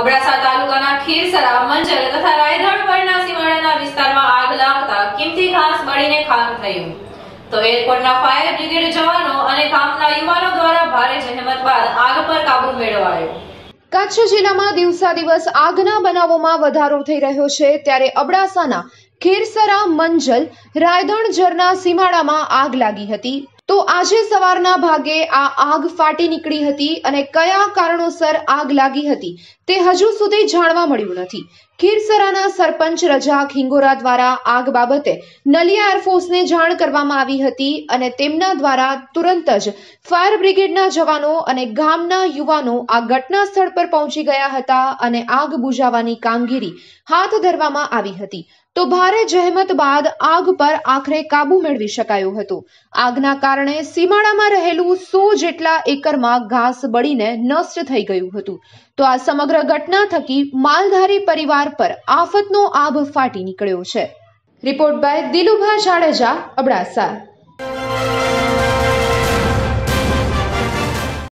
અબડાસા તાલુકાના ખીરસરા મંજલ તથા રાયધણ પરના સીમાડાના વિસ્તારમાં આગ લાગતા કિંમતી ઘાસ બળીને ખાખ થયું તો એરપોર્ટના ફાયર બ્રિગેડ જવાનો અને ગામના યુવાનો દ્વારા ભારે જહેમત બાદ આગ પર કાબુ મેળવાયો। કચ્છ જિલ્લામાં દિવસાદિવસ આગના બનાવોમાં વધારો થઈ રહ્યો છે ત્યારે અબડાસાના ખીરસરા મંજલ રાયધણ ઝરના સીમાડામાં આગ લાગી હતી तो आजे सवारना भागे आ आग फाटी निकली हती अने कया कारणोसर आग लागी हती ते हजू सुधी जाणवा मळ्युं नथी। खीरसराना सरपंच रजाक हिंगोरा द्वारा आग बाबते नलिया एरफोर्सने जाण करवामां आवी हती अने तेमना द्वारा तुरंत ज फायर ब्रिगेडना जवानो अने गामना युवानो आ घटना स्थळ पर पहोंची गया हता अने आग बुझावानी कामगीरी हाथ धरवामां आवी हती। तो भारे जहमत बाद आग पर आखरे काबू मेळवी शकायो हतो। आगना कारणे सीमाडामां रहेलुं 100 जेटला एकरमां घास बळीने नष्ट थई गयुं हतुं। तो आ समग्र घटना थकी मालधारी परिवार पर आफतनो आभ फाटी निकळ्यो छे। Report by Dilubha Jadeja, Abdasa.